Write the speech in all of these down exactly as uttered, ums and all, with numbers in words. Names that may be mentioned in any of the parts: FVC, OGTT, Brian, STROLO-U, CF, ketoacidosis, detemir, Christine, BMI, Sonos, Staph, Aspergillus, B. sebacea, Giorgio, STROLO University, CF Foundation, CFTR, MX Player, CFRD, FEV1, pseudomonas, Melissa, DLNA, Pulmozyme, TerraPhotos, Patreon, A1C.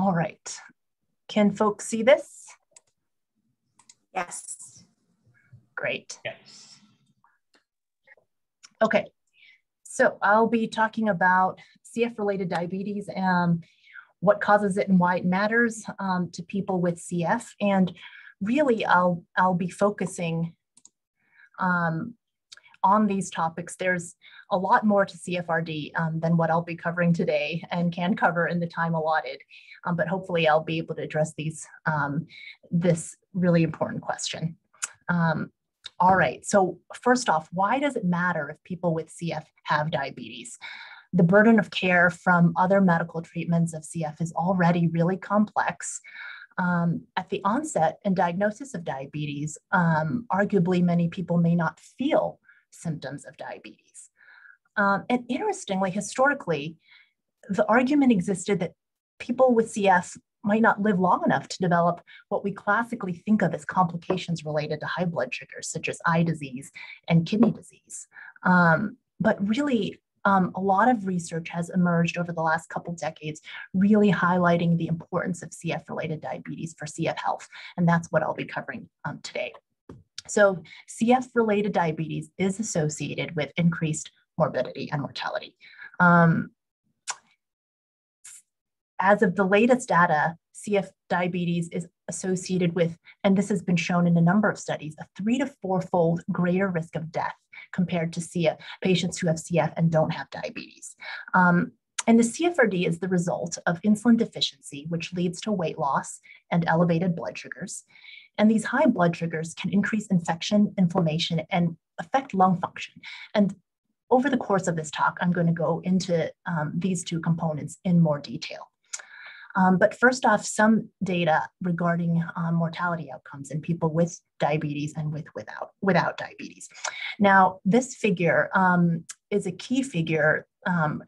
All right. Can folks see this? Yes. Great. Yes. Okay. So I'll be talking about C F-related diabetes and what causes it and why it matters um, to people with C F. And really, I'll, I'll be focusing um, on these topics. There's a lot more to C F R D um, than what I'll be covering today and can cover in the time allotted. Um, but hopefully, I'll be able to address these um, this really important question. Um, All right, so first off, why does it matter if people with C F have diabetes? The burden of care from other medical treatments of C F is already really complex. Um, at the onset and diagnosis of diabetes, um, arguably many people may not feel symptoms of diabetes. Um, and interestingly, historically, the argument existed that people with C F might not live long enough to develop what we classically think of as complications related to high blood sugars, such as eye disease and kidney disease. Um, but really, um, a lot of research has emerged over the last couple decades, really highlighting the importance of C F-related diabetes for C F health. And that's what I'll be covering um, today. So C F-related diabetes is associated with increased morbidity and mortality. Um, As of the latest data, C F diabetes is associated with, and this has been shown in a number of studies, a three to four-fold greater risk of death compared to C F patients who have C F and don't have diabetes. Um, and the C F R D is the result of insulin deficiency, which leads to weight loss and elevated blood sugars. And these high blood sugars can increase infection, inflammation, and affect lung function. And over the course of this talk, I'm going to go into um, these two components in more detail. Um, but first off, some data regarding um, mortality outcomes in people with diabetes and with without, without diabetes. Now, this figure um, is a key figure um,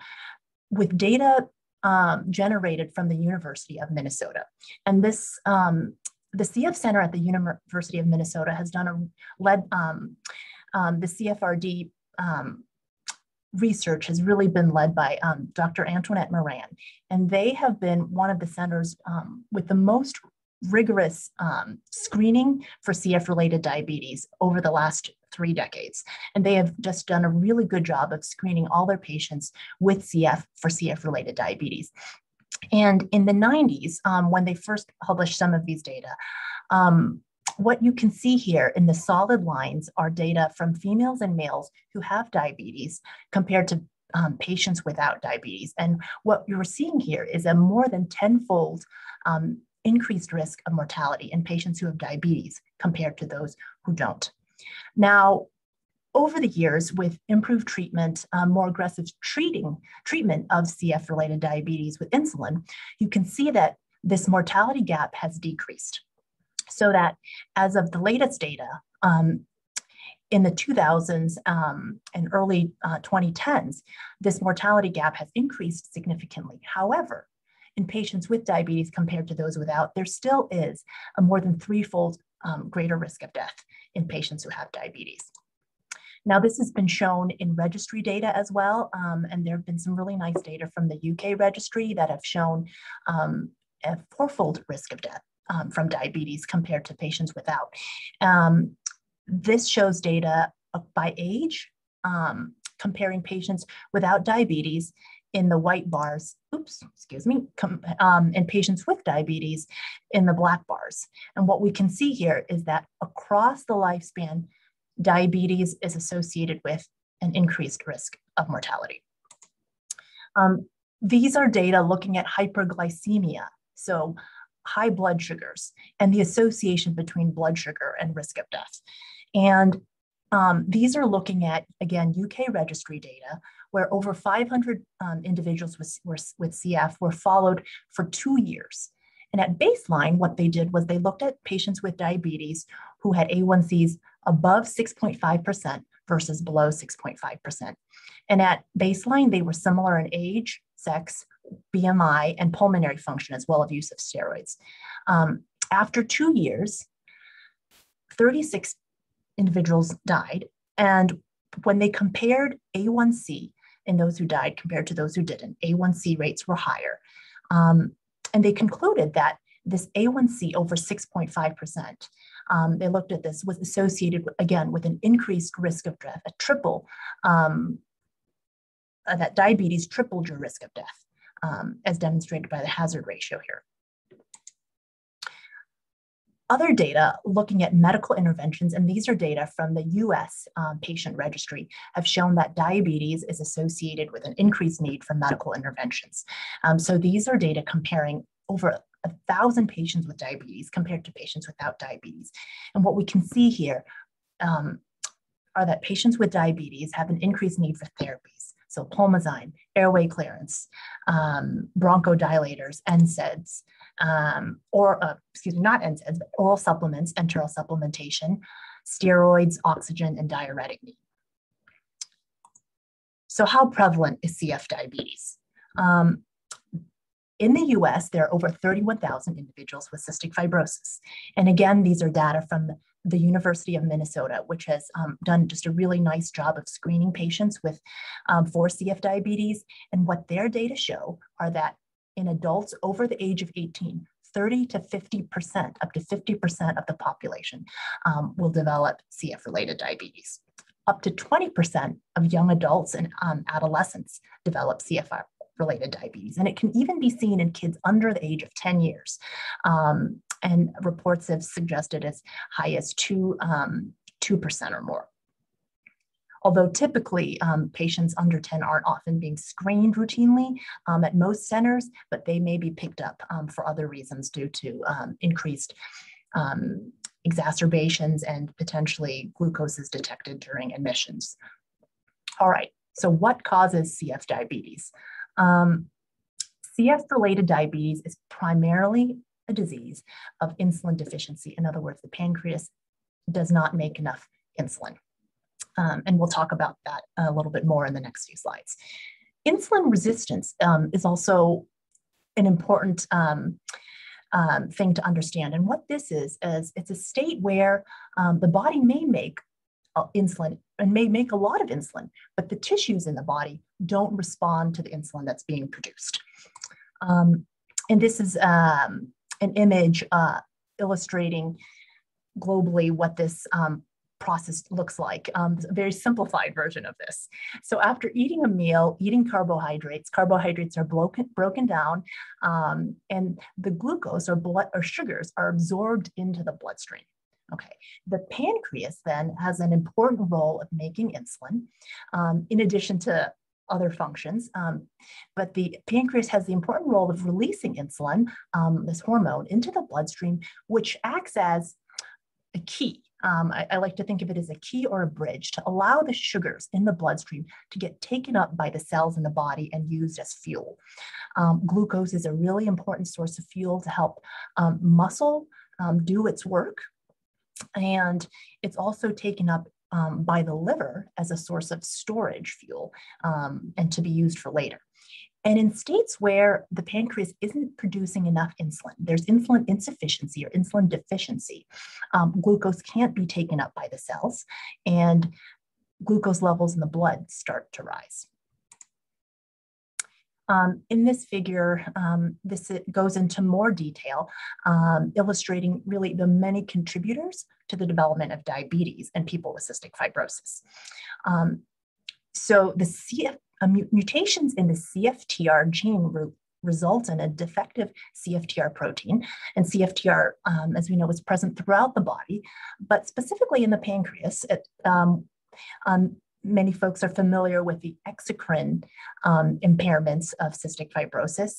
with data um, generated from the University of Minnesota. And this, um, the C F Center at the University of Minnesota has done a, led um, um, the C F R D um, research has really been led by um, Doctor Antoinette Moran, and they have been one of the centers um, with the most rigorous um, screening for C F-related diabetes over the last three decades. And they have just done a really good job of screening all their patients with C F for C F-related diabetes. And in the nineties, um, when they first published some of these data, um, what you can see here in the solid lines are data from females and males who have diabetes compared to um, patients without diabetes. And what you're seeing here is a more than tenfold um, increased risk of mortality in patients who have diabetes compared to those who don't. Now, over the years, with improved treatment, um, more aggressive treating treatment of C F-related diabetes with insulin, you can see that this mortality gap has decreased. So that as of the latest data um, in the two thousands um, and early uh, twenty tens, this mortality gap has increased significantly. However, in patients with diabetes compared to those without, there still is a more than threefold um, greater risk of death in patients who have diabetes. Now, this has been shown in registry data as well, um, and there have been some really nice data from the U K registry that have shown um, a fourfold risk of death Um, from diabetes compared to patients without. Um, this shows data by age, um, comparing patients without diabetes in the white bars, oops, excuse me, com um, and patients with diabetes in the black bars. And what we can see here is that across the lifespan, diabetes is associated with an increased risk of mortality. Um, these are data looking at hyperglycemia. So high blood sugars and the association between blood sugar and risk of death. And um, these are looking at, again, U K registry data, where over five hundred um, individuals with, were, with C F were followed for two years. And at baseline, what they did was they looked at patients with diabetes who had A one Cs above six point five percent versus below six point five percent. And at baseline, they were similar in age, sex, B M I, and pulmonary function, as well as use of steroids. Um, after two years, thirty-six individuals died. And when they compared A one C in those who died compared to those who didn't, A one C rates were higher. Um, And they concluded that this A one C over six point five percent, um, they looked at this, was associated, with, again, with an increased risk of death, a triple, um, uh, that diabetes tripled your risk of death, um, as demonstrated by the hazard ratio here. Other data looking at medical interventions, and these are data from the U S um, patient registry, have shown that diabetes is associated with an increased need for medical interventions. Um, so these are data comparing over a thousand patients with diabetes compared to patients without diabetes. And what we can see here um, are that patients with diabetes have an increased need for therapies. So pulmozyme, airway clearance, um, bronchodilators, N SAIDs, um, or, uh, excuse me, not N SAIDs, but oral supplements, enteral supplementation, steroids, oxygen, and diuretic need. So how prevalent is C F diabetes? Um, in the U S, there are over thirty-one thousand individuals with cystic fibrosis. And again, these are data from the the University of Minnesota, which has um, done just a really nice job of screening patients with um, for C F diabetes. And what their data show are that in adults over the age of eighteen, thirty to fifty percent, up to fifty percent of the population um, will develop C F-related diabetes. Up to twenty percent of young adults and um, adolescents develop C F-related diabetes. And it can even be seen in kids under the age of ten years. Um, And reports have suggested as high as two, um, two percent or more. Although typically um, patients under ten aren't often being screened routinely um, at most centers, but they may be picked up um, for other reasons due to um, increased um, exacerbations and potentially glucose is detected during admissions. All right, so what causes C F diabetes? Um, C F-related diabetes is primarily a disease of insulin deficiency. In other words, the pancreas does not make enough insulin. Um, and we'll talk about that a little bit more in the next few slides. Insulin resistance um, is also an important um, um, thing to understand. And what this is, is it's a state where um, the body may make insulin and may make a lot of insulin, but the tissues in the body don't respond to the insulin that's being produced. Um, and this is, um, an image uh, illustrating globally what this um, process looks like, um, a very simplified version of this. So after eating a meal, eating carbohydrates, carbohydrates are broken, broken down um, and the glucose or, blood, or sugars are absorbed into the bloodstream. Okay, the pancreas then has an important role of making insulin um, in addition to other functions, um, but the pancreas has the important role of releasing insulin, um, this hormone, into the bloodstream, which acts as a key. Um, I, I like to think of it as a key or a bridge to allow the sugars in the bloodstream to get taken up by the cells in the body and used as fuel. Um, glucose is a really important source of fuel to help um, muscle um, do its work, and it's also taken up Um, by the liver as a source of storage fuel um, and to be used for later. And in states where the pancreas isn't producing enough insulin, there's insulin insufficiency or insulin deficiency, um, glucose can't be taken up by the cells and glucose levels in the blood start to rise. Um, in this figure, um, this goes into more detail, um, illustrating really the many contributors to the development of diabetes in people with cystic fibrosis. Um, so the C F, uh, mutations in the C F T R gene re result in a defective C F T R protein. And C F T R, um, as we know, is present throughout the body, but specifically in the pancreas. It, um, um, Many folks are familiar with the exocrine um, impairments of cystic fibrosis.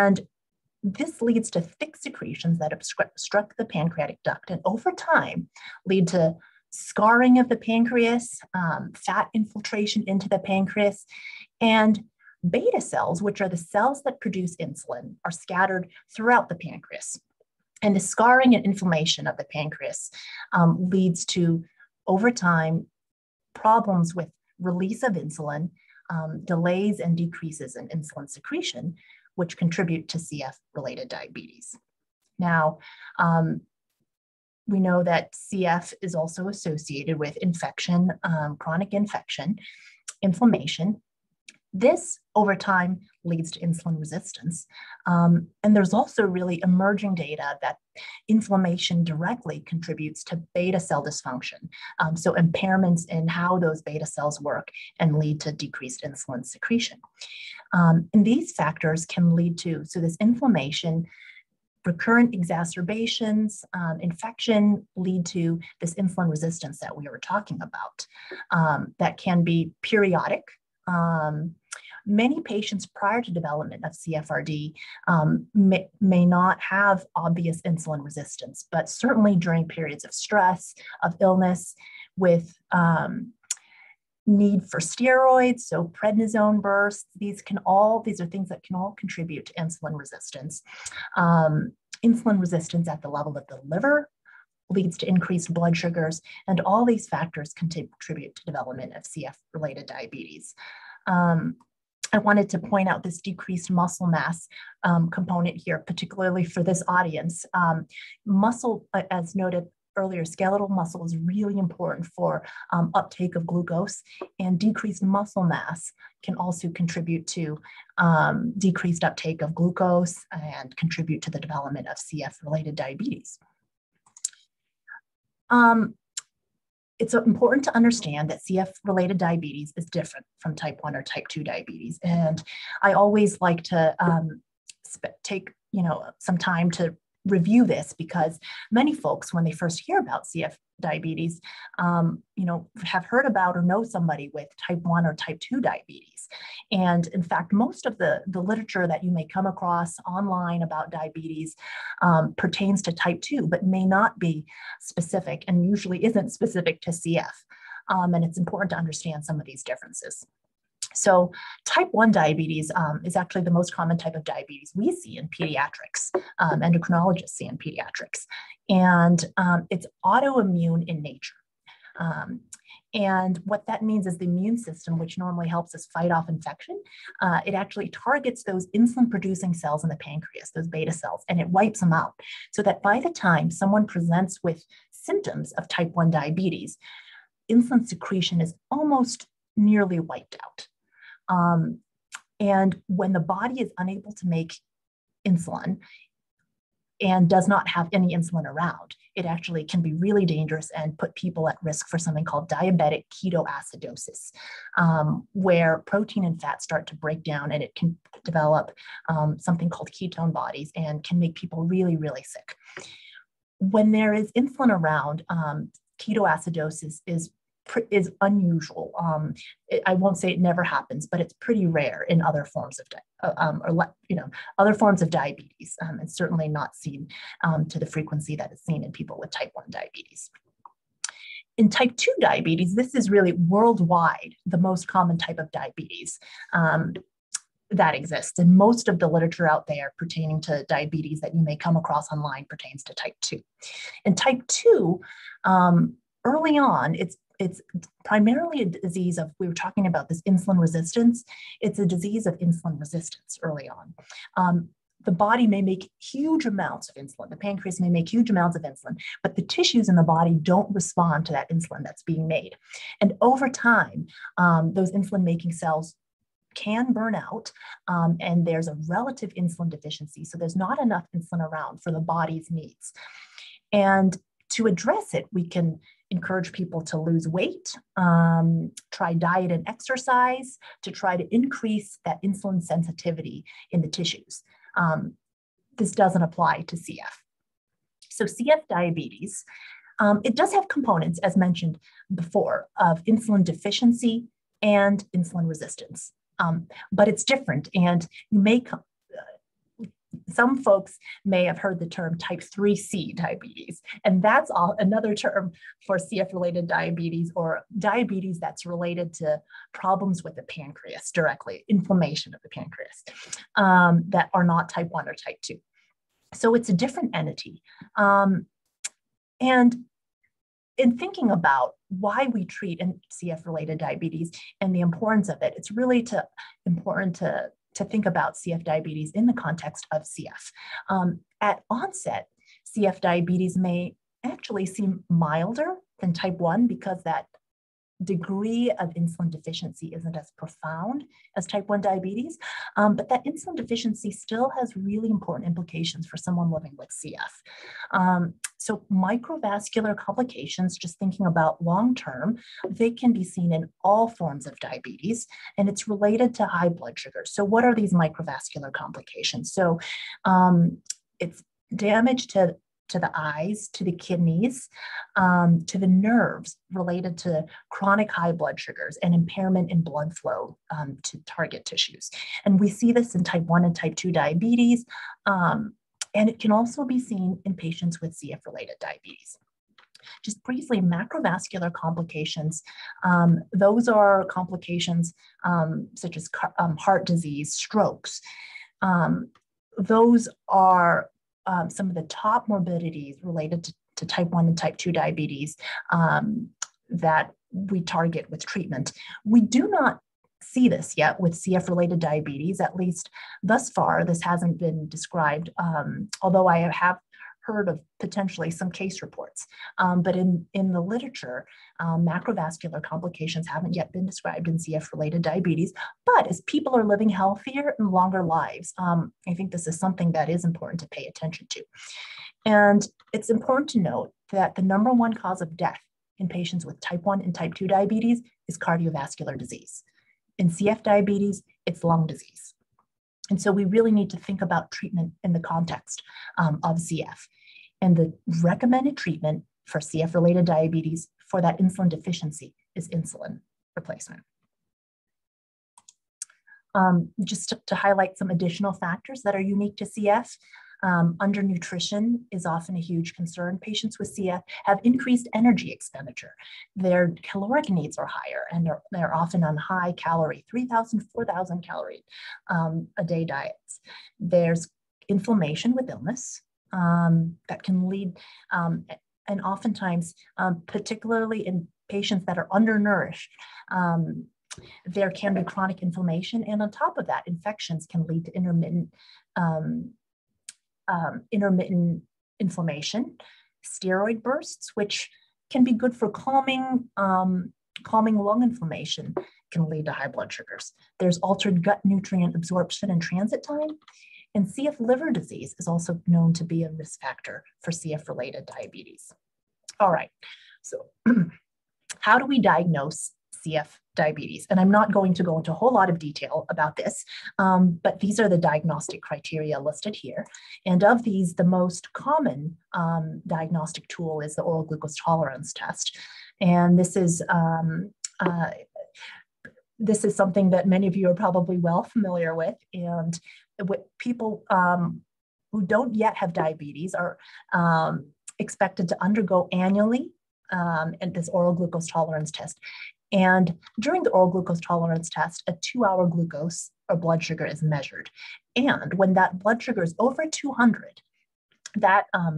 And this leads to thick secretions that obstruct the pancreatic duct and over time lead to scarring of the pancreas, um, fat infiltration into the pancreas, and beta cells, which are the cells that produce insulin, are scattered throughout the pancreas. And the scarring and inflammation of the pancreas um, leads to, over time, problems with release of insulin, um, delays and decreases in insulin secretion, which contribute to C F-related diabetes. Now, um, we know that C F is also associated with infection, um, chronic infection, inflammation, This, over time, leads to insulin resistance. Um, and there's also really emerging data that inflammation directly contributes to beta cell dysfunction. Um, so impairments in how those beta cells work and lead to decreased insulin secretion. Um, and these factors can lead to, so this inflammation, recurrent exacerbations, um, infection lead to this insulin resistance that we were talking about, um, that can be periodic. Um, Many patients prior to development of C F R D um, may, may not have obvious insulin resistance, but certainly during periods of stress, of illness, with um, need for steroids, so prednisone bursts, these can all, these are things that can all contribute to insulin resistance. Um, insulin resistance at the level of the liver leads to increased blood sugars, and all these factors can contribute to development of C F-related diabetes. Um, I wanted to point out this decreased muscle mass um, component here, particularly for this audience. Um, muscle, as noted earlier, skeletal muscle is really important for um, uptake of glucose, and decreased muscle mass can also contribute to um, decreased uptake of glucose and contribute to the development of C F-related diabetes. Um, It's important to understand that C F-related diabetes is different from type one or type two diabetes. And I always like to um, take, you know, some time to review this, because many folks, when they first hear about C F diabetes, um, you know, have heard about or know somebody with type one or type two diabetes. And in fact, most of the, the literature that you may come across online about diabetes um, pertains to type two, but may not be specific and usually isn't specific to C F. Um, and it's important to understand some of these differences. So type one diabetes um, is actually the most common type of diabetes we see in pediatrics, um, endocrinologists see in pediatrics, and um, it's autoimmune in nature. Um, and what that means is the immune system, which normally helps us fight off infection, uh, it actually targets those insulin-producing cells in the pancreas, those beta cells, and it wipes them out. So that by the time someone presents with symptoms of type one diabetes, insulin secretion is almost nearly wiped out. Um, and when the body is unable to make insulin and does not have any insulin around, it actually can be really dangerous and put people at risk for something called diabetic ketoacidosis, um, where protein and fat start to break down and it can develop um, something called ketone bodies and can make people really, really sick. When there is insulin around, um, ketoacidosis is is unusual. Um, it, I won't say it never happens, but it's pretty rare in other forms of, di um, or you know, other forms of diabetes, um, and certainly not seen um, to the frequency that is seen in people with type one diabetes. In type two diabetes, this is really worldwide the most common type of diabetes um, that exists, and most of the literature out there pertaining to diabetes that you may come across online pertains to type two. In type two, um, early on, it's It's primarily a disease of, we were talking about this insulin resistance. It's a disease of insulin resistance early on. Um, the body may make huge amounts of insulin. The pancreas may make huge amounts of insulin, but the tissues in the body don't respond to that insulin that's being made. And over time, um, those insulin-making cells can burn out, um, and there's a relative insulin deficiency. So there's not enough insulin around for the body's needs. And to address it, we can encourage people to lose weight, um, try diet and exercise to try to increase that insulin sensitivity in the tissues. Um, this doesn't apply to C F. So C F diabetes, um, it does have components, as mentioned before, of insulin deficiency and insulin resistance, um, but it's different, and you may come Some folks may have heard the term type three C diabetes, and that's all, another term for C F-related diabetes, or diabetes that's related to problems with the pancreas directly, inflammation of the pancreas, um, that are not type one or type two. So it's a different entity. Um, and in thinking about why we treat C F-related diabetes and the importance of it, it's really to, important to to think about C F diabetes in the context of C F. Um, at onset, C F diabetes may actually seem milder than type one, because that degree of insulin deficiency isn't as profound as type one diabetes, um, but that insulin deficiency still has really important implications for someone living with C F. Um, so microvascular complications, just thinking about long-term, they can be seen in all forms of diabetes, and it's related to high blood sugar. So what are these microvascular complications? So um, it's damage to to the eyes, to the kidneys, um, to the nerves related to chronic high blood sugars and impairment in blood flow um, to target tissues. And we see this in type one and type two diabetes, um, and it can also be seen in patients with C F-related diabetes. Just briefly, macrovascular complications, um, those are complications um, such as um, heart disease, strokes. Um, those are Um, some of the top morbidities related to, to type one and type two diabetes um, that we target with treatment. We do not see this yet with C F-related diabetes, at least thus far. This hasn't been described, um, although I have heard of potentially some case reports. Um, but in, in the literature, um, macrovascular complications haven't yet been described in C F-related diabetes. But as people are living healthier and longer lives, um, I think this is something that is important to pay attention to. And it's important to note that the number one cause of death in patients with type one and type two diabetes is cardiovascular disease. In C F diabetes, it's lung disease. And so we really need to think about treatment in the context um, of C F. And the recommended treatment for C F-related diabetes for that insulin deficiency is insulin replacement. Um, just to, to highlight some additional factors that are unique to C F, um, undernutrition is often a huge concern. Patients with C F have increased energy expenditure. Their caloric needs are higher, and they're, they're often on high calorie, three thousand, four thousand calorie um, a day diets. There's inflammation with illness um, that can lead, um, and oftentimes, um, particularly in patients that are undernourished, um, there can be chronic inflammation, and on top of that, infections can lead to intermittent um, um, intermittent inflammation, steroid bursts, which can be good for calming um, calming lung inflammation, can lead to high blood sugars. There's altered gut nutrient absorption and transit time, and C F liver disease is also known to be a risk factor for C F-related diabetes. All right, so how do we diagnose C F diabetes? And I'm not going to go into a whole lot of detail about this, um, but these are the diagnostic criteria listed here. And of these, the most common um, diagnostic tool is the oral glucose tolerance test. And this is, um, uh, this is something that many of you are probably well familiar with. And with people um, who don't yet have diabetes are um, expected to undergo annually um, and this oral glucose tolerance test. And during the oral glucose tolerance test, a two-hour glucose or blood sugar is measured. And when that blood sugar is over two hundred, that um,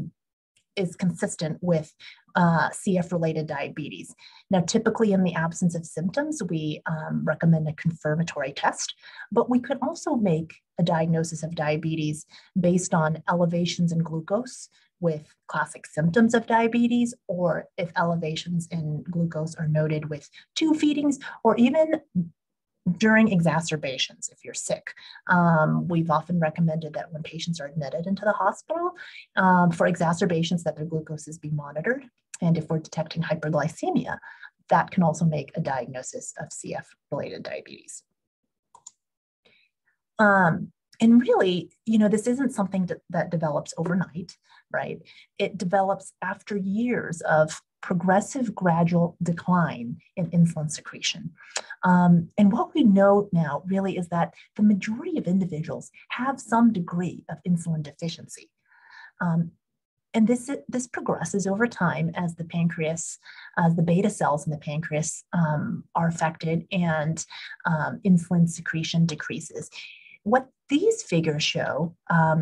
is consistent with uh, C F-related diabetes. Now, typically in the absence of symptoms, we um, recommend a confirmatory test, but we could also make a diagnosis of diabetes based on elevations in glucose with classic symptoms of diabetes, or if elevations in glucose are noted with two feedings, or even during exacerbations if you're sick. Um, we've often recommended that when patients are admitted into the hospital um, for exacerbations, that their glucoses be monitored. And if we're detecting hyperglycemia, that can also make a diagnosis of C F-related diabetes. Um, And really, you know, this isn't something that, that develops overnight, right? It develops after years of progressive gradual decline in insulin secretion. Um, and what we know now really is that the majority of individuals have some degree of insulin deficiency. Um, and this, this progresses over time as the pancreas, as the beta cells in the pancreas um, are affected and um, insulin secretion decreases. What these figures show um,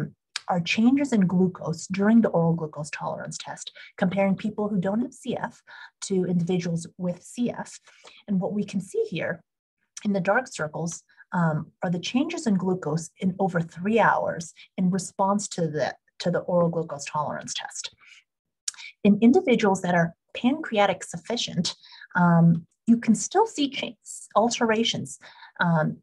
are changes in glucose during the oral glucose tolerance test, comparing people who don't have C F to individuals with C F. And what we can see here in the dark circles um, are the changes in glucose in over three hours in response to the, to the oral glucose tolerance test. In individuals that are pancreatic sufficient, um, you can still see changes, alterations um,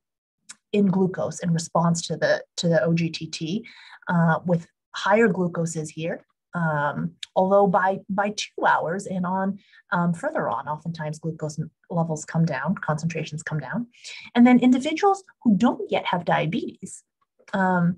in glucose in response to the, to the O G T T uh, with higher glucoses here. Um, although by, by two hours and on um, further on, oftentimes glucose levels come down, concentrations come down. And then individuals who don't yet have diabetes, um,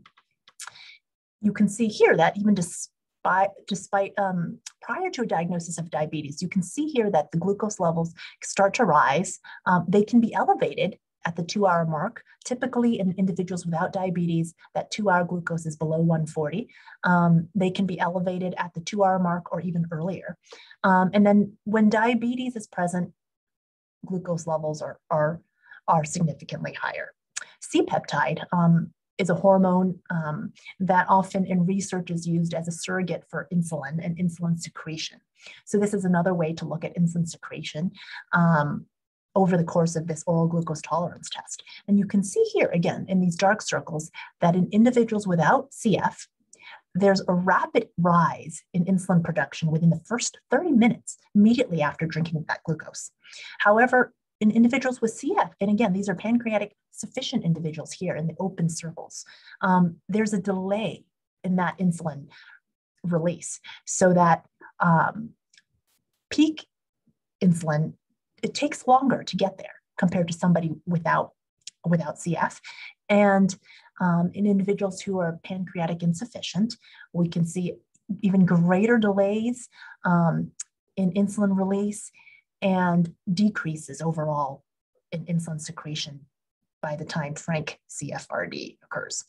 you can see here that even despite, despite um, prior to a diagnosis of diabetes, you can see here that the glucose levels start to rise. Um, they can be elevated at the two hour mark. Typically in individuals without diabetes, that two hour glucose is below one forty. Um, they can be elevated at the two hour mark or even earlier. Um, and then when diabetes is present, glucose levels are, are, are significantly higher. C peptide um, is a hormone um, that often in research is used as a surrogate for insulin and insulin secretion. So this is another way to look at insulin secretion Um, over the course of this oral glucose tolerance test. And you can see here, again, in these dark circles, that in individuals without C F, there's a rapid rise in insulin production within the first thirty minutes, immediately after drinking that glucose. However, in individuals with C F, and again, these are pancreatic sufficient individuals here in the open circles, um, there's a delay in that insulin release so that um, peak insulin, it takes longer to get there compared to somebody without, without C F. And um, in individuals who are pancreatic insufficient, we can see even greater delays um, in insulin release and decreases overall in insulin secretion by the time frank C F R D occurs.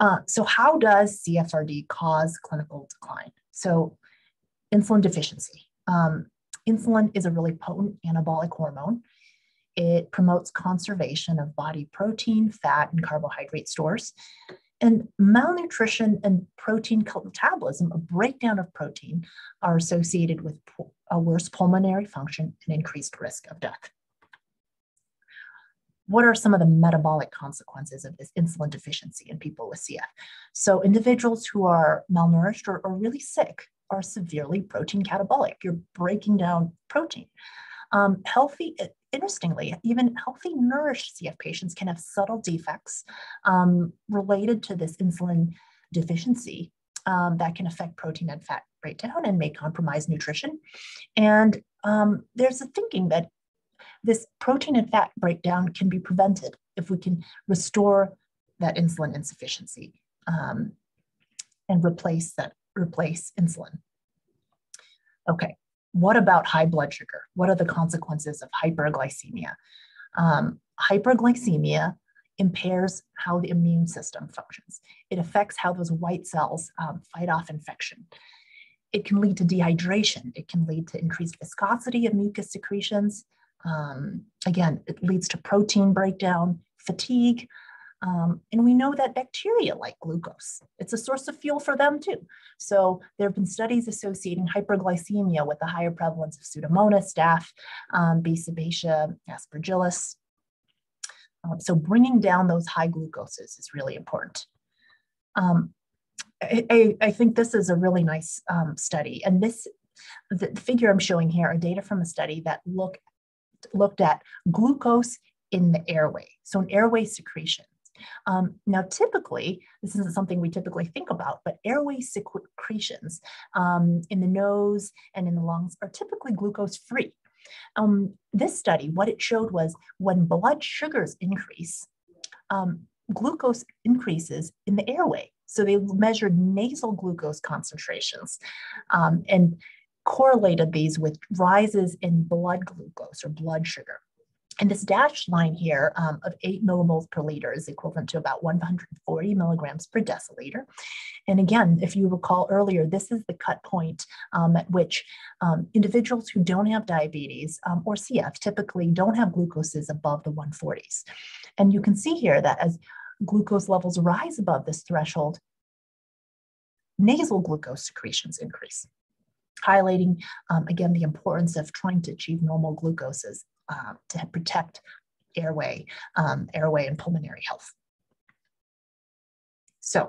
Uh, so how does C F R D cause clinical decline? So insulin deficiency. Um, insulin is a really potent anabolic hormone. It promotes conservation of body protein, fat, and carbohydrate stores. And malnutrition and protein metabolism, a breakdown of protein, are associated with a worse pulmonary function and increased risk of death. What are some of the metabolic consequences of this insulin deficiency in people with C F? So individuals who are malnourished or, or really sick are severely protein catabolic. You're breaking down protein. Um, healthy, interestingly, even healthy nourished C F patients can have subtle defects um, related to this insulin deficiency um, that can affect protein and fat breakdown and may compromise nutrition. And um, there's a thinking that this protein and fat breakdown can be prevented if we can restore that insulin insufficiency um, and replace that replace insulin. Okay, what about high blood sugar? What are the consequences of hyperglycemia? Um, hyperglycemia impairs how the immune system functions. It affects how those white cells um, fight off infection. It can lead to dehydration. It can lead to increased viscosity of mucus secretions. Um, again, it leads to protein breakdown, fatigue, Um, and we know that bacteria like glucose. It's a source of fuel for them too. So there have been studies associating hyperglycemia with a higher prevalence of Pseudomonas, Staph, um, B. sebacea, Aspergillus. Um, so bringing down those high glucoses is really important. Um, I, I, I think this is a really nice um, study. And this, the figure I'm showing here are data from a study that look, looked at glucose in the airway. So an airway secretion. Um, now, typically, this isn't something we typically think about, but airway secretions um, in the nose and in the lungs are typically glucose-free. Um, this study, what it showed was when blood sugars increase, um, glucose increases in the airway. So they measured nasal glucose concentrations um, and correlated these with rises in blood glucose or blood sugar. And this dashed line here um, of eight millimoles per liter is equivalent to about one hundred forty milligrams per deciliter. And again, if you recall earlier, this is the cut point um, at which um, individuals who don't have diabetes um, or C F typically don't have glucoses above the one forties. And you can see here that as glucose levels rise above this threshold, nasal glucose secretions increase, highlighting, um, again, the importance of trying to achieve normal glucoses Uh, to protect airway, um, airway and pulmonary health. So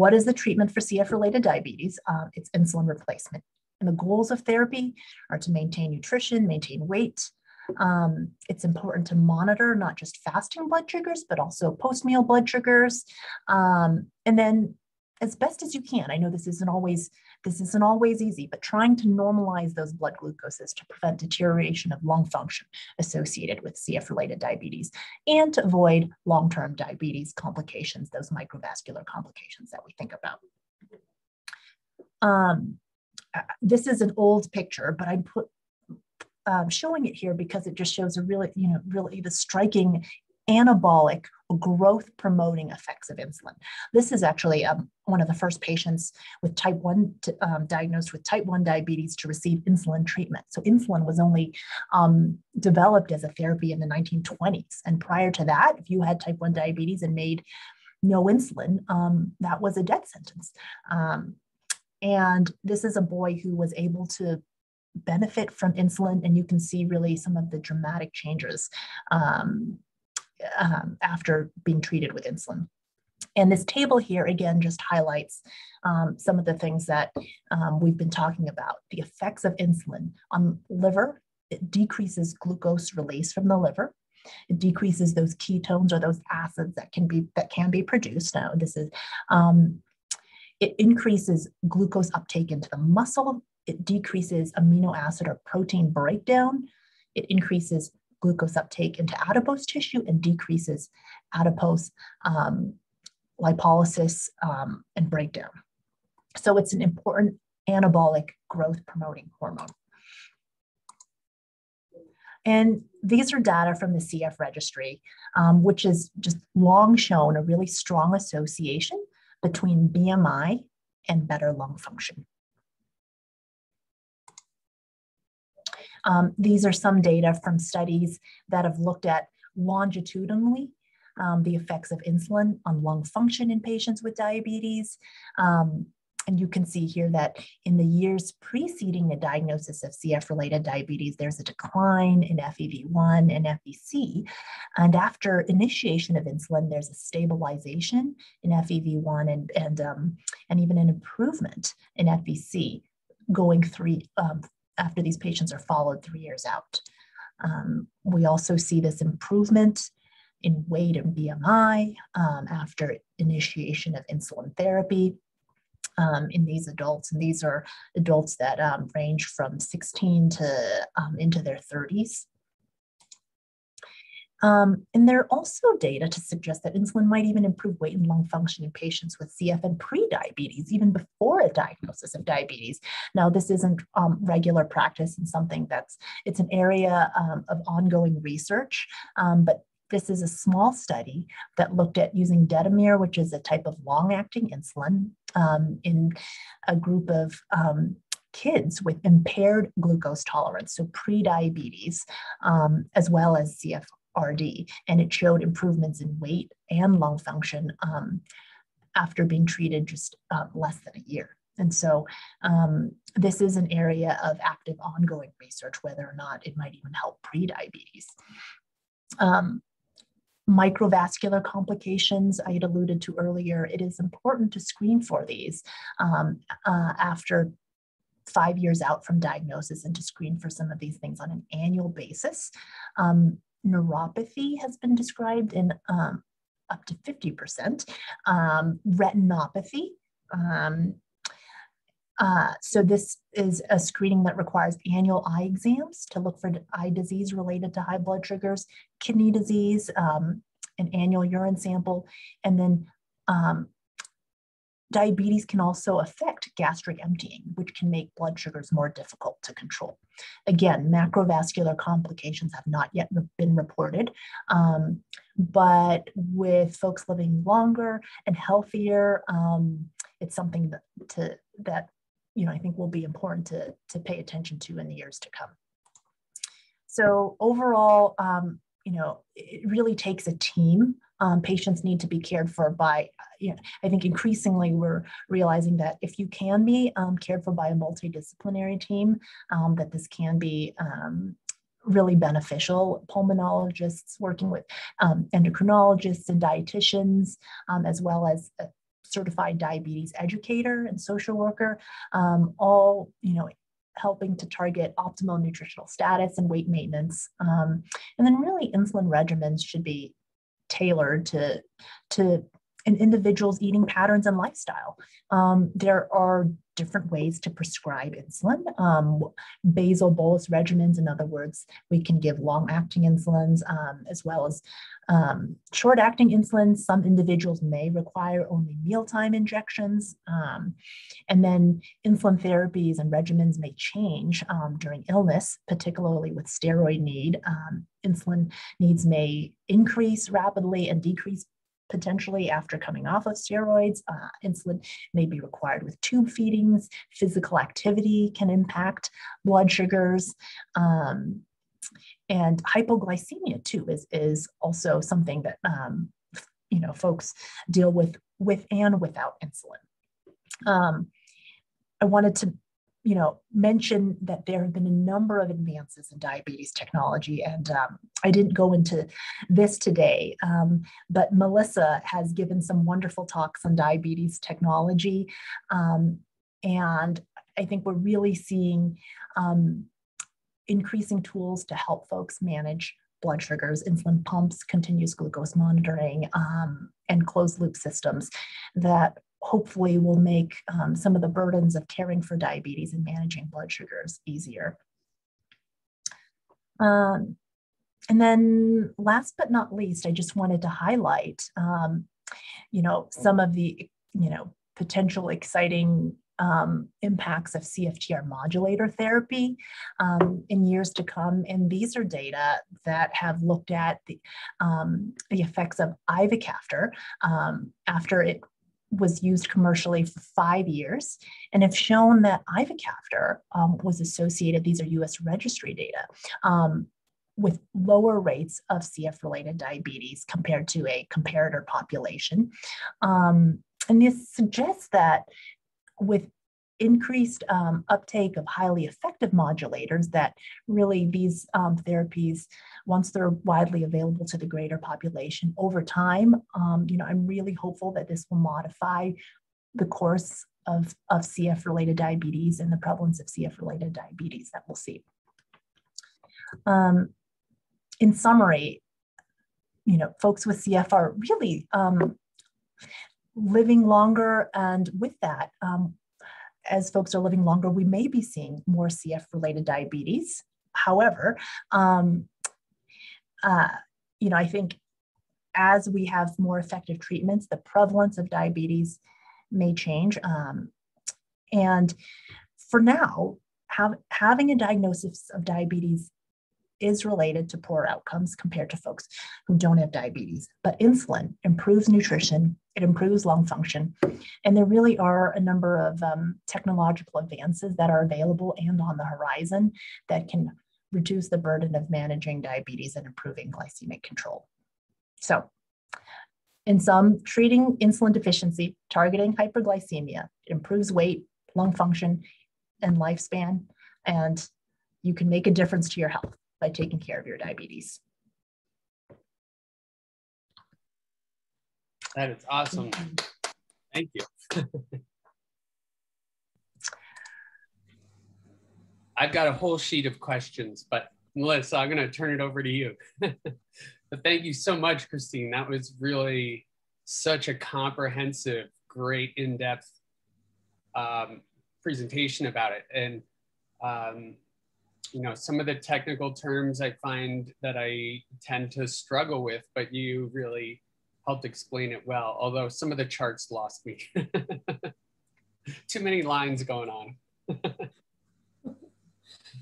what is the treatment for C F-related diabetes? Uh, it's insulin replacement And the goals of therapy are to maintain nutrition, maintain weight. Um, it's important to monitor not just fasting blood sugars, but also post-meal blood sugars. Um, and then as best as you can, I know this isn't always, this isn't always easy, but trying to normalize those blood glucoses to prevent deterioration of lung function associated with C F-related diabetes and to avoid long-term diabetes complications, those microvascular complications that we think about. Um, this is an old picture, but I put um, showing it here because it just shows a really, you know, really the striking anabolic growth promoting effects of insulin. This is actually um, one of the first patients with type one to, um, diagnosed with type one diabetes to receive insulin treatment. So insulin was only um, developed as a therapy in the nineteen twenties. And prior to that, if you had type one diabetes and made no insulin, um, that was a death sentence. Um, And this is a boy who was able to benefit from insulin. And you can see really some of the dramatic changes um, um, after being treated with insulin. And this table here, again, just highlights um, some of the things that um, we've been talking about. The effects of insulin on liver, it decreases glucose release from the liver. It decreases those ketones or those acids that can be, that can be produced. Now, this is... Um, It increases glucose uptake into the muscle. It decreases amino acid or protein breakdown. It increases glucose uptake into adipose tissue and decreases adipose um, lipolysis um, and breakdown. So it's an important anabolic growth promoting hormone. And these are data from the C F registry, um, which has just long shown a really strong association between B M I and better lung function. Um, these are some data from studies that have looked at longitudinally um, the effects of insulin on lung function in patients with diabetes. Um, and you can see here that in the years preceding the diagnosis of C F-related diabetes, there's a decline in F E V one and F V C. And after initiation of insulin, there's a stabilization in F E V one and, and, um, and even an improvement in F V C going three, um, after these patients are followed three years out. Um, we also see this improvement in weight and B M I um, after initiation of insulin therapy. Um, in these adults, and these are adults that um, range from sixteen to um, into their thirties. Um, and there are also data to suggest that insulin might even improve weight and lung function in patients with C F and pre-diabetes, even before a diagnosis of diabetes. Now, this isn't um, regular practice and something that's, it's an area um, of ongoing research, um, but this is a small study that looked at using detemir, which is a type of long-acting insulin, um, in a group of um, kids with impaired glucose tolerance, so pre-diabetes, um, as well as C F R D. And it showed improvements in weight and lung function um, after being treated just uh, less than a year. And so um, this is an area of active ongoing research, whether or not it might even help pre-diabetes. Um, Microvascular complications I had alluded to earlier. It is important to screen for these um, uh, after five years out from diagnosis and to screen for some of these things on an annual basis. Um, neuropathy has been described in um, up to fifty percent. Um, retinopathy. Um, Uh, so this is a screening that requires annual eye exams to look for eye disease related to high blood sugars, kidney disease, um, an annual urine sample, and then um, diabetes can also affect gastric emptying, which can make blood sugars more difficult to control. Again, macrovascular complications have not yet been reported, um, but with folks living longer and healthier, um, it's something that to, that you know, I think will be important to, to pay attention to in the years to come. So overall, um, you know, it really takes a team. Um, patients need to be cared for by, you know, I think increasingly we're realizing that if you can be um, cared for by a multidisciplinary team, um, that this can be um, really beneficial. Pulmonologists working with um, endocrinologists and dietitians, um, as well as a certified diabetes educator and social worker, um, all, you know, helping to target optimal nutritional status and weight maintenance. Um, and then really insulin regimens should be tailored to, to an individual's eating patterns and lifestyle. Um, there are different ways to prescribe insulin. Um, basal bolus regimens, in other words, we can give long-acting insulins um, as well as um, short-acting insulins. Some individuals may require only mealtime injections. Um, and then insulin therapies and regimens may change um, during illness, particularly with steroid need. Um, insulin needs may increase rapidly and decrease potentially after coming off of steroids. Uh, insulin may be required with tube feedings. Physical activity can impact blood sugars. Um, and hypoglycemia too is, is also something that um, you know, folks deal with with and without insulin. Um, I wanted to you know, mention that there have been a number of advances in diabetes technology, and um, I didn't go into this today, um, but Melissa has given some wonderful talks on diabetes technology, um, and I think we're really seeing um, increasing tools to help folks manage blood sugars, insulin pumps, continuous glucose monitoring, um, and closed-loop systems that hopefully will make um, some of the burdens of caring for diabetes and managing blood sugars easier. Um, and then last but not least, I just wanted to highlight, um, you know, some of the, you know, potential exciting um, impacts of C F T R modulator therapy um, in years to come. And these are data that have looked at the, um, the effects of Ivacaftor um, after it was used commercially for five years and have shown that Ivacaftor um, was associated, these are U S registry data, um, with lower rates of C F-related diabetes compared to a comparator population. Um, and this suggests that with increased um, uptake of highly effective modulators, that really these um, therapies, once they're widely available to the greater population over time, um, you know, I'm really hopeful that this will modify the course of, of C F-related diabetes and the prevalence of C F-related diabetes that we'll see. Um, in summary, you know, folks with C F are really um, living longer, and with that, um, as folks are living longer, we may be seeing more C F-related diabetes. However, um, uh, you know, I think as we have more effective treatments, the prevalence of diabetes may change. Um, and for now, have, having a diagnosis of diabetes is related to poor outcomes compared to folks who don't have diabetes. But insulin improves nutrition, it improves lung function, and there really are a number of um, technological advances that are available and on the horizon that can reduce the burden of managing diabetes and improving glycemic control. So in sum, treating insulin deficiency, targeting hyperglycemia, it improves weight, lung function, and lifespan, and you can make a difference to your health by taking care of your diabetes. That is awesome. Thank you. I've got a whole sheet of questions, but Melissa, I'm gonna turn it over to you. But thank you so much, Christine. That was really such a comprehensive, great, in-depth um, presentation about it. And um, you know, some of the technical terms I find that I tend to struggle with, but you really helped explain it well, although some of the charts lost me. Too many lines going on.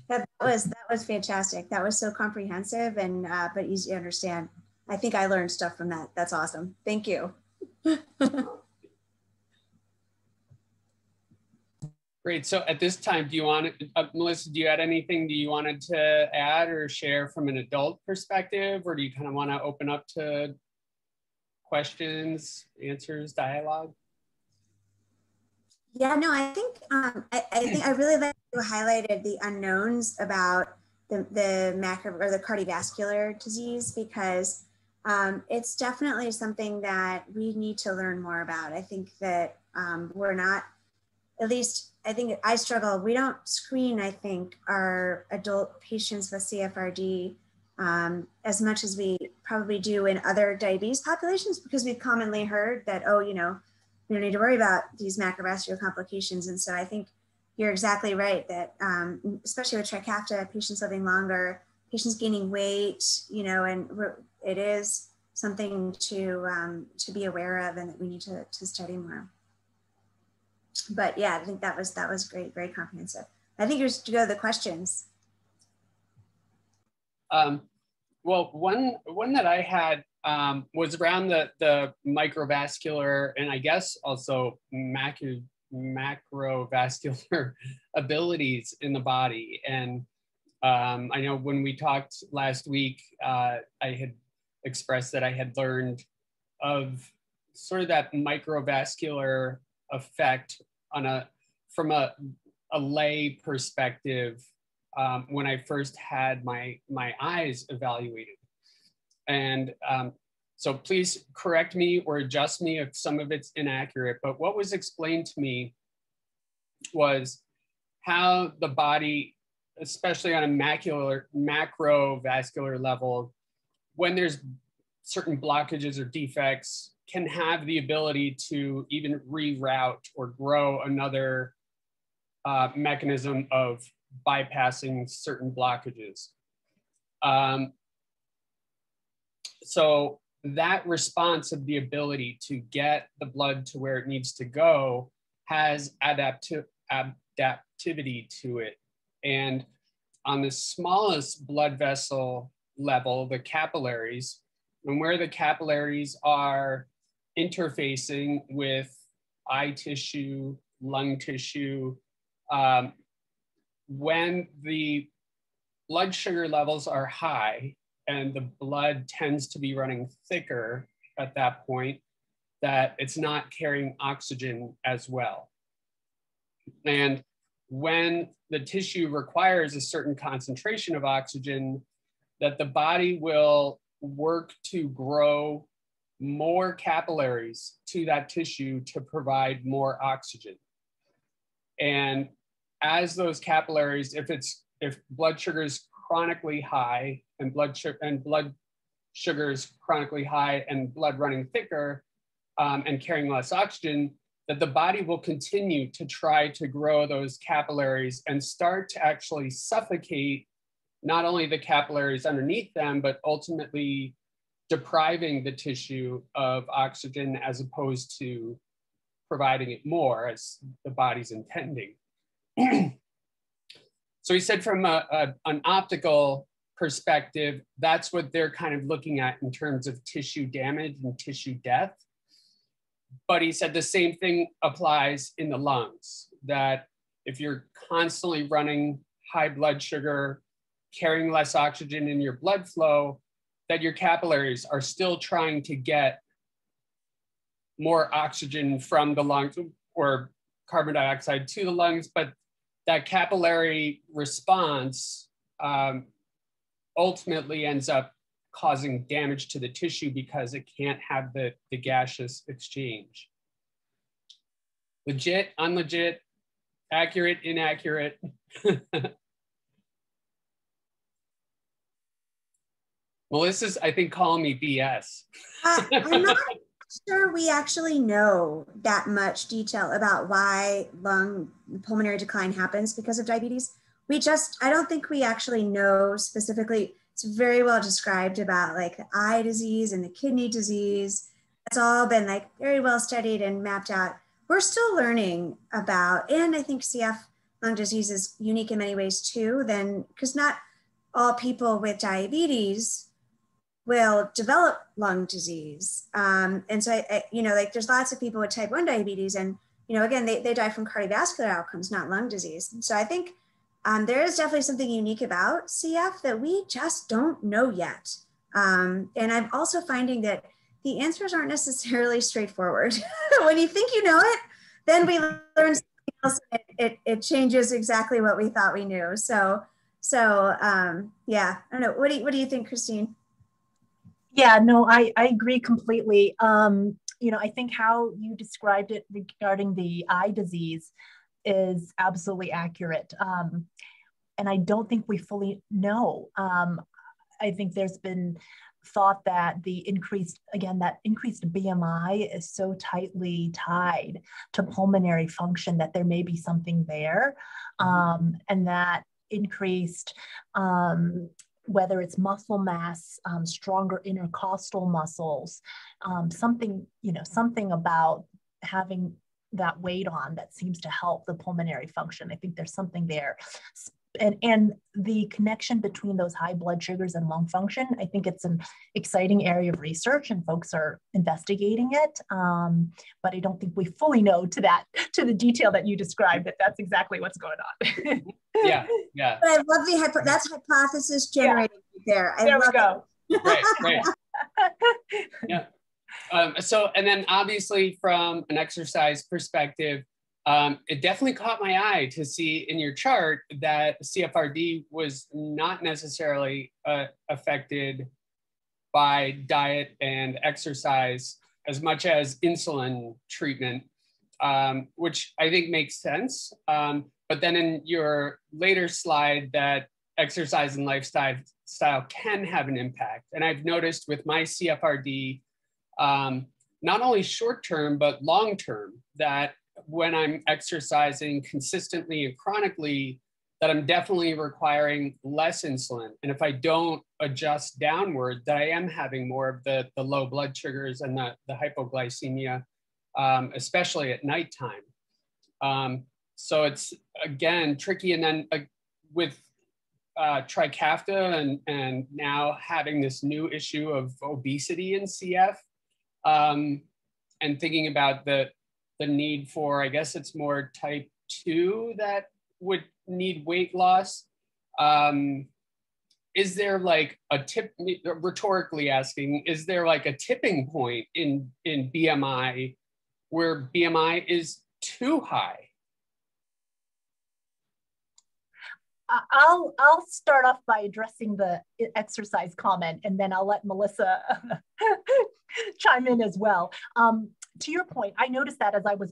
That was, that was fantastic. That was so comprehensive and uh, but easy to understand. I think I learned stuff from that. That's awesome. Thank you. Great. So at this time, do you want, uh, Melissa, do you add anything that you wanted to add or share from an adult perspective, or do you kind of want to open up to questions, answers, dialogue? Yeah, no, I think um, I, I think I really like you highlighted the unknowns about the the macro or the cardiovascular disease, because um, it's definitely something that we need to learn more about. I think that um, we're not at least I think I struggle. We don't screen, I think, our adult patients with C F R D um, as much as we probably do in other diabetes populations, because we've commonly heard that, oh, you know, we don't need to worry about these macrovascular complications. And so I think you're exactly right that, um, especially with Trikafta, patients living longer, patients gaining weight, you know, and it is something to um, to be aware of and that we need to, to study more. But yeah, I think that was that was great, very comprehensive. I think you're to go to the questions. Um, well, one one that I had um, was around the the microvascular and I guess also macu macrovascular abilities in the body. And um, I know when we talked last week, uh, I had expressed that I had learned of sort of that microvascular effect on a from a, a lay perspective um, when I first had my my eyes evaluated. And um, so please correct me or adjust me if some of it's inaccurate, but what was explained to me was how the body, especially on a macular, macrovascular level, when there's certain blockages or defects, can have the ability to even reroute or grow another uh, mechanism of bypassing certain blockages. Um, so that response of the ability to get the blood to where it needs to go has adapti- adaptivity to it. And on the smallest blood vessel level, the capillaries, and where the capillaries are interfacing with eye tissue, lung tissue, um, when the blood sugar levels are high and the blood tends to be running thicker at that point, that it's not carrying oxygen as well. And when the tissue requires a certain concentration of oxygen, that the body will work to grow more capillaries to that tissue to provide more oxygen. And as those capillaries, if it's if blood sugar is chronically high and blood sugar and blood sugar is chronically high and blood running thicker um, and carrying less oxygen, that the body will continue to try to grow those capillaries and start to actually suffocate not only the capillaries underneath them, but ultimately depriving the tissue of oxygen as opposed to providing it more as the body's intending. So he said from a, a, an optical perspective, that's what they're kind of looking at in terms of tissue damage and tissue death. But he said the same thing applies in the lungs, that if you're constantly running high blood sugar, carrying less oxygen in your blood flow, that your capillaries are still trying to get more oxygen from the lungs or carbon dioxide to the lungs, but that capillary response um, ultimately ends up causing damage to the tissue because it can't have the, the gaseous exchange. Legit, unlegit, accurate, inaccurate. Melissa's, I think, calling me B S. uh, I'm not sure we actually know that much detail about why lung pulmonary decline happens because of diabetes. We just, I don't think we actually know specifically. It's very well described about like the eye disease and the kidney disease. It's all been like very well studied and mapped out. We're still learning about, and I think C F lung disease is unique in many ways too, then, because not all people with diabetes will develop lung disease. Um, and so, I, I, you know, like there's lots of people with type one diabetes and, you know, again, they, they die from cardiovascular outcomes, not lung disease. And so I think um, there is definitely something unique about C F that we just don't know yet. Um, and I'm also finding that the answers aren't necessarily straightforward. When you think you know it, then we learn something else and it, it changes exactly what we thought we knew. So, so um, yeah, I don't know. What do you, what do you think, Christine? Yeah, no, I, I agree completely. Um, you know, I think how you described it regarding the eye disease, is absolutely accurate. Um, and I don't think we fully know. Um, I think there's been thought that the increased, again, that increased B M I is so tightly tied to pulmonary function that there may be something there. Um, and that increased, um, whether it's muscle mass, um, stronger intercostal muscles, um, something, you know, something about having that weight on that seems to help the pulmonary function. I think there's something there. And, and the connection between those high blood sugars and lung function, I think it's an exciting area of research and folks are investigating it. Um, but I don't think we fully know to that, to the detail that you described, that that's exactly what's going on. yeah, yeah. But I love the hypo that's hypothesis generating yeah. there. I there love we go. It. Right, right. yeah. Um, so, and then obviously from an exercise perspective, Um, it definitely caught my eye to see in your chart that C F R D was not necessarily uh, affected by diet and exercise as much as insulin treatment, um, which I think makes sense. Um, but then in your later slide that exercise and lifestyle style can have an impact. And I've noticed with my C F R D, um, not only short-term, but long-term, that when I'm exercising consistently and chronically, that I'm definitely requiring less insulin. And if I don't adjust downward, that I am having more of the, the low blood sugars and the, the hypoglycemia, um, especially at nighttime. Um, so it's, again, tricky. And then uh, with uh, Trikafta and, and now having this new issue of obesity in C F, um, and thinking about the the need for, I guess it's more type two that would need weight loss. Um, is there like a tip, rhetorically asking, is there like a tipping point in, in B M I where B M I is too high? I'll, I'll start off by addressing the exercise comment and then I'll let Melissa chime in as well. Um, To your point, I noticed that as I was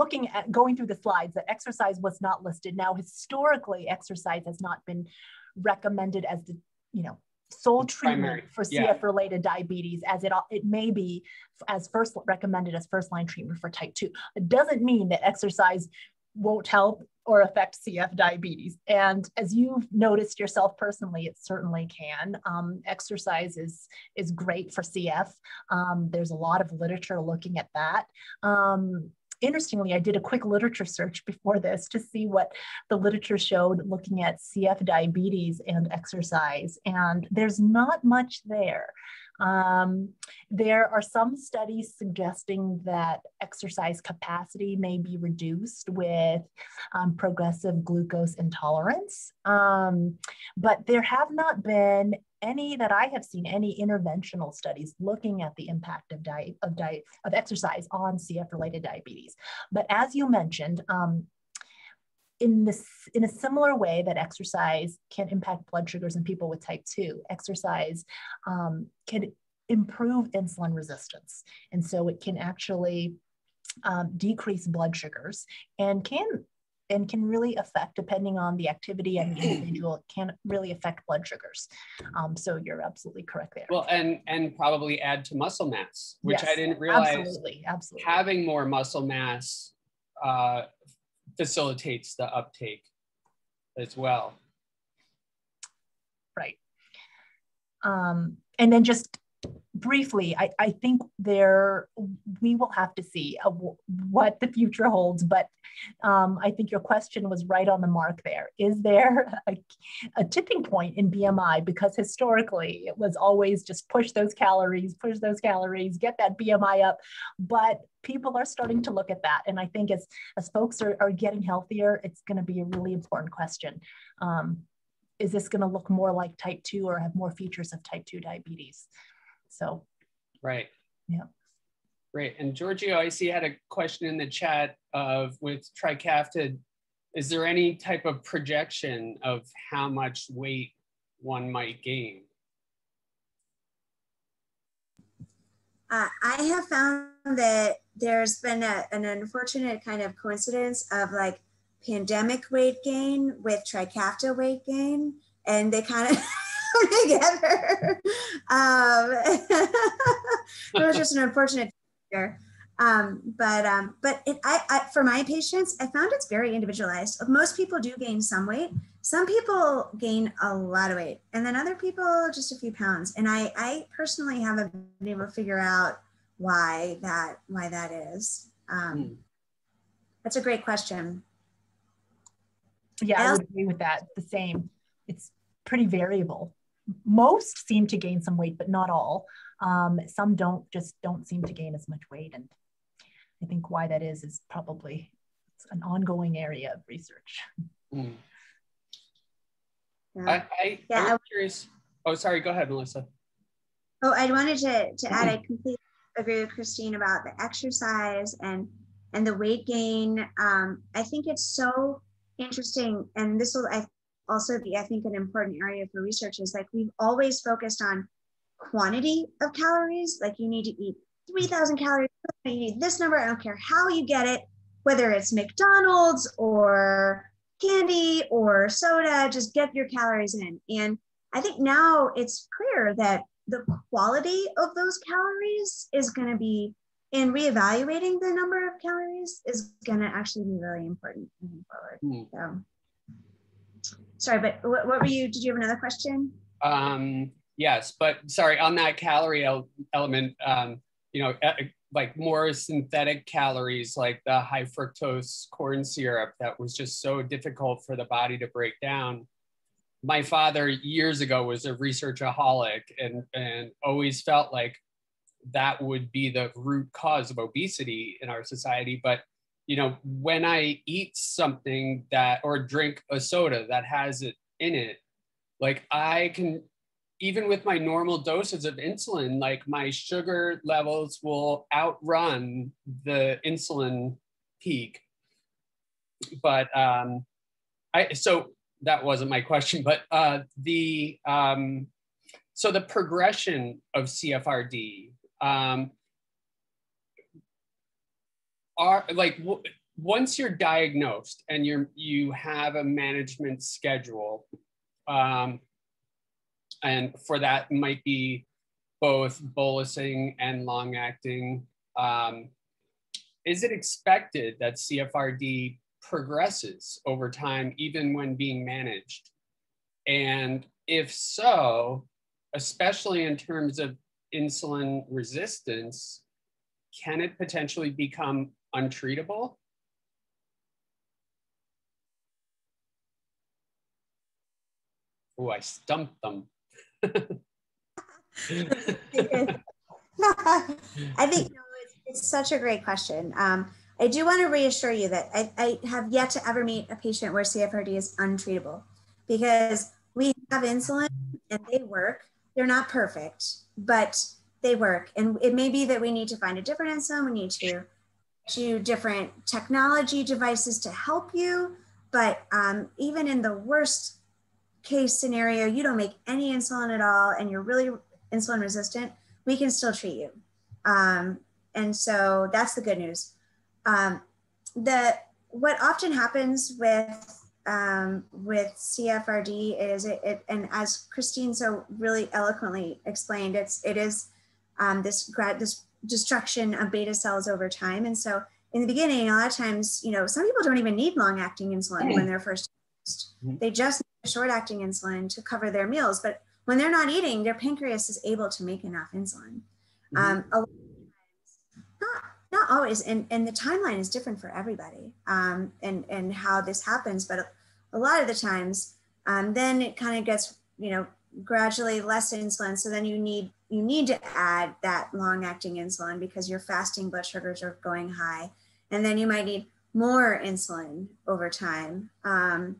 looking at going through the slides, that exercise was not listed. Now, historically, exercise has not been recommended as the, you know, sole treatment primary. For yeah. C F-related diabetes, as it it may be as first recommended as first-line treatment for type two. It doesn't mean that exercise won't help or affect C F diabetes. And as you've noticed yourself personally, it certainly can. Um, exercise is, is great for C F. Um, there's a lot of literature looking at that. Um, interestingly, I did a quick literature search before this to see what the literature showed looking at C F diabetes and exercise. And there's not much there. Um, there are some studies suggesting that exercise capacity may be reduced with um, progressive glucose intolerance, um, but there have not been any that I have seen, any interventional studies looking at the impact of diet, of diet, of exercise on C F-related diabetes. But as you mentioned, um, In, this, in a similar way that exercise can impact blood sugars in people with type two, exercise um, can improve insulin resistance. And so it can actually um, decrease blood sugars and can, and can really affect, depending on the activity and the individual, it can really affect blood sugars. Um, so you're absolutely correct there. Well, and, and probably add to muscle mass, which yes, I didn't realize. Absolutely, absolutely. Having more muscle mass uh, facilitates the uptake as well. Right. Um, and then just briefly, I, I think there, we will have to see a, what the future holds, but um, I think your question was right on the mark there. Is there a, a tipping point in B M I? Because historically it was always just push those calories, push those calories, get that B M I up, but people are starting to look at that. And I think as, as folks are, are getting healthier, it's gonna be a really important question. Um, is this gonna look more like type two or have more features of type two diabetes? So, right. Yeah. Great. And Giorgio, I see, had a question in the chat of with Trikafta, is there any type of projection of how much weight one might gain? Uh, I have found that there's been a, an unfortunate kind of coincidence of like pandemic weight gain with Trikafta weight gain, and they kind of together. Um, it was just an unfortunate factor. Um, but um, but it, I, I, for my patients, I found it's very individualized. Most people do gain some weight. Some people gain a lot of weight, and then other people just a few pounds. And I, I personally haven't been able to figure out why that why that is. Um, mm. That's a great question. Yeah, I, I would agree with that. The same. It's pretty variable. Most seem to gain some weight, but not all. Um, some don't, just don't seem to gain as much weight. And I think why that is, is probably an ongoing area of research. Mm. Yeah. I, I, yeah, I was I, curious. Oh, sorry. Go ahead, Melissa. Oh, I wanted to, to add, I completely agree with Christine about the exercise and, and the weight gain. Um, I think it's so interesting. And this will I also be, I think, an important area for research is like we've always focused on quantity of calories. Like you need to eat three thousand calories. You need this number. I don't care how you get it, whether it's McDonald's or candy or soda, just get your calories in. And I think now it's clear that the quality of those calories is going to be, and reevaluating the number of calories is going to actually be really important moving forward. So, sorry, but what, what were you, did you have another question? Um, yes, but sorry, on that calorie el element, um, you know, like more synthetic calories, like the high fructose corn syrup that was just so difficult for the body to break down. My father years ago was a researchaholic and, and always felt like that would be the root cause of obesity in our society. But, you know, when I eat something that, or drink a soda that has it in it, like I can, even with my normal doses of insulin, like my sugar levels will outrun the insulin peak. But um, I, so that wasn't my question, but uh, the, um, so the progression of C F R D, um, are like, w once you're diagnosed and you're, you have a management schedule, um, and for that might be both bolusing and long acting. Um, is it expected that C F R D progresses over time, even when being managed? And if so, especially in terms of insulin resistance, can it potentially become untreatable? Oh, I stumped them. I think no, it's, it's such a great question. Um, I do want to reassure you that I, I have yet to ever meet a patient where C F R D is untreatable, because we have insulin and they work. They're not perfect, but they work. And it may be that we need to find a different insulin. We need to do different technology devices to help you. But um, even in the worst case scenario, you don't make any insulin at all and you're really insulin resistant, we can still treat you. Um, and so that's the good news. Um, the, what often happens with, um, with C F R D is it, it, and as Christine so really eloquently explained, it's, it is um, this, grad, this destruction of beta cells over time. And so in the beginning, a lot of times, you know, some people don't even need long acting insulin when they're first, they just short-acting insulin to cover their meals, but when they're not eating, their pancreas is able to make enough insulin. Mm-hmm. um, a lot of times, not, not always, and, and the timeline is different for everybody um, and, and how this happens, but a, a lot of the times, um, then it kind of gets, you know, gradually less insulin, so then you need, you need to add that long-acting insulin because your fasting blood sugars are going high, and then you might need more insulin over time. Um,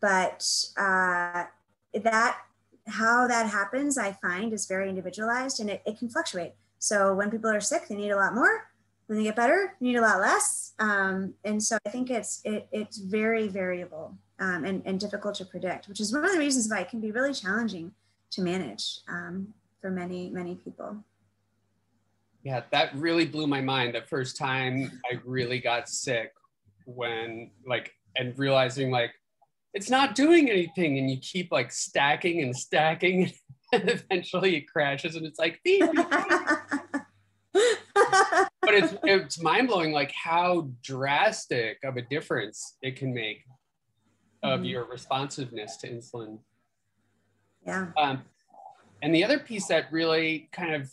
But uh, that, how that happens, I find is very individualized and it, it can fluctuate. So when people are sick, they need a lot more. When they get better, they need a lot less. Um, and so I think it's, it, it's very variable um, and, and difficult to predict, which is one of the reasons why it can be really challenging to manage um, for many, many people. Yeah, that really blew my mind the first time I really got sick, when like, and realizing like, it's not doing anything, and you keep like stacking and stacking, and eventually it crashes, and it's like, beep, beep, beep. But it's, it's mind blowing, like how drastic of a difference it can make of mm-hmm. your responsiveness to insulin. Yeah. Um, and the other piece that really kind of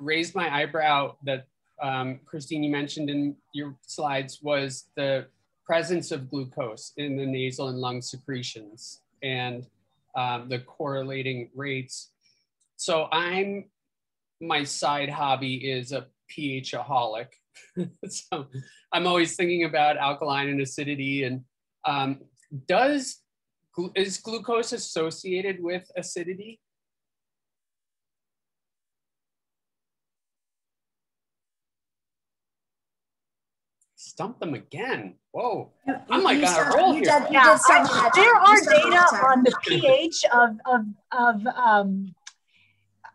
raised my eyebrow that um, Christine, you mentioned in your slides, was the presence of glucose in the nasal and lung secretions and um, the correlating rates. So I'm, my side hobby is a pH-aholic. So I'm always thinking about alkaline and acidity, and um, does, is glucose associated with acidity? Dump them again. Whoa. I'm like on a roll here. Did, yeah. I, there are data on the pH of, of, of um,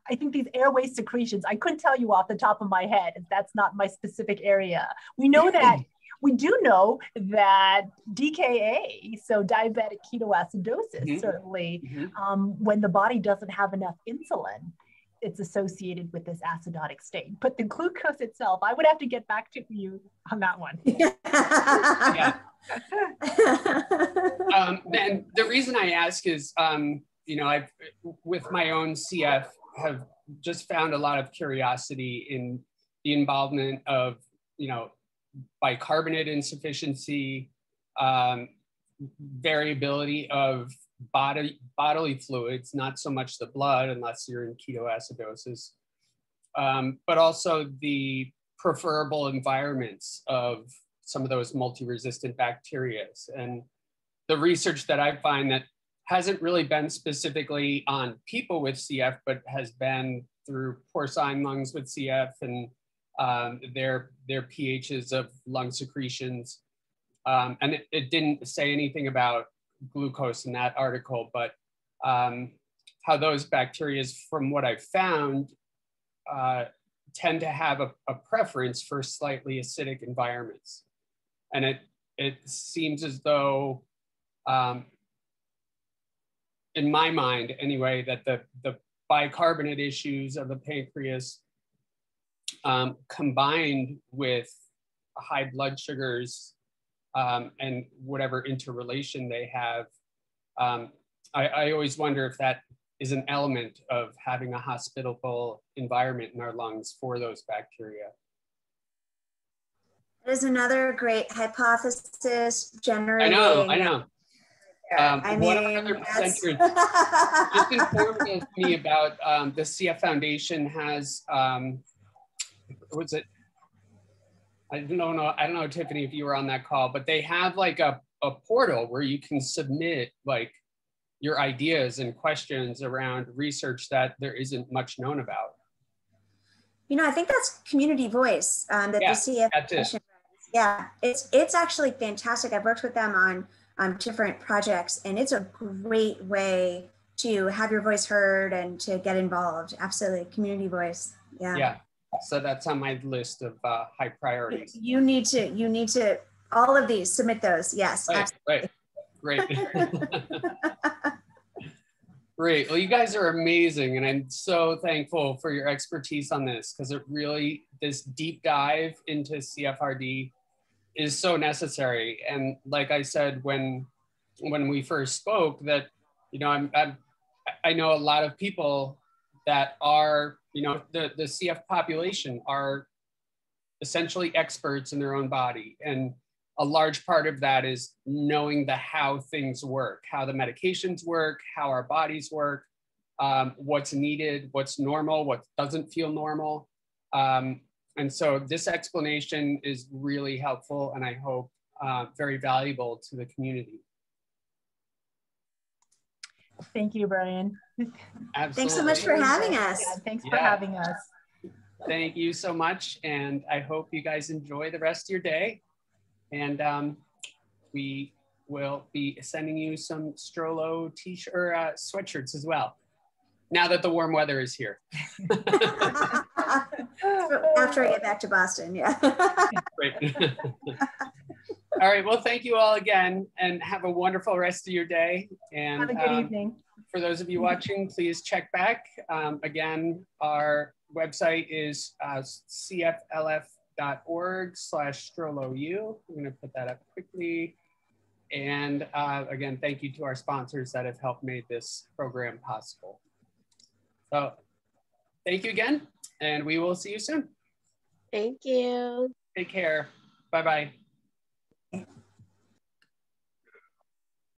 I think these airway secretions. I couldn't tell you off the top of my head. That's not my specific area. We know that, we do know that D K A, so diabetic ketoacidosis, mm-hmm. certainly, mm-hmm. um, when the body doesn't have enough insulin, it's associated with this acidotic state. But the glucose itself, I would have to get back to you on that one. Yeah. um, and the reason I ask is, um, you know, I've, with my own C F, have just found a lot of curiosity in the involvement of, you know, bicarbonate insufficiency, um, variability of body bodily fluids, not so much the blood unless you're in ketoacidosis, um, but also the preferable environments of some of those multi-resistant bacteria. And the research that I find that hasn't really been specifically on people with C F, but has been through porcine lungs with C F and um, their, their pHs of lung secretions. Um, and it, it didn't say anything about glucose in that article, but um, how those bacteria, from what I've found, uh, tend to have a, a preference for slightly acidic environments. And it, it seems as though, um, in my mind anyway, that the, the bicarbonate issues of the pancreas um, combined with high blood sugars Um, and whatever interrelation they have. Um, I, I always wonder if that is an element of having a hospitable environment in our lungs for those bacteria. That is another great hypothesis generating. I know, I know. Um, I mean, one other percentage just informed me about um, the C F Foundation has, um, what was it? I don't know, I don't know, Tiffany, if you were on that call, but they have like a, a portal where you can submit like your ideas and questions around research that there isn't much known about. You know, I think that's Community Voice um, that yeah, the C F Foundation runs. Yeah, it's, it's actually fantastic. I've worked with them on um, different projects, and it's a great way to have your voice heard and to get involved. Absolutely, Community Voice, yeah. Yeah. So that's on my list of uh, high priorities. You need to, you need to, all of these, submit those. Yes. Right, right. Great. Great. Well, you guys are amazing. And I'm so thankful for your expertise on this, because it really, this deep dive into C F R D is so necessary. And like I said, when, when we first spoke, that, you know, I'm, I'm, I know a lot of people that are, you know, the, the C F population are essentially experts in their own body. And a large part of that is knowing the how things work, how the medications work, how our bodies work, um, what's needed, what's normal, what doesn't feel normal. Um, and so this explanation is really helpful, and I hope uh, very valuable to the community. Thank you, Brian. Absolutely. Thanks so much for having us. Yeah, thanks yeah. for having us. Thank you so much. And I hope you guys enjoy the rest of your day. And um, we will be sending you some Strollo t-shirt or uh, sweatshirts as well, now that the warm weather is here. After I get back to Boston, yeah. Great. All right, well, thank you all again, and have a wonderful rest of your day. And have a good um, evening. For those of you watching, please check back. Um, again, our website is uh, C F L F dot org slash strolou. I'm going to put that up quickly. And uh, again, thank you to our sponsors that have helped make this program possible. So thank you again, and we will see you soon. Thank you. Take care. Bye-bye.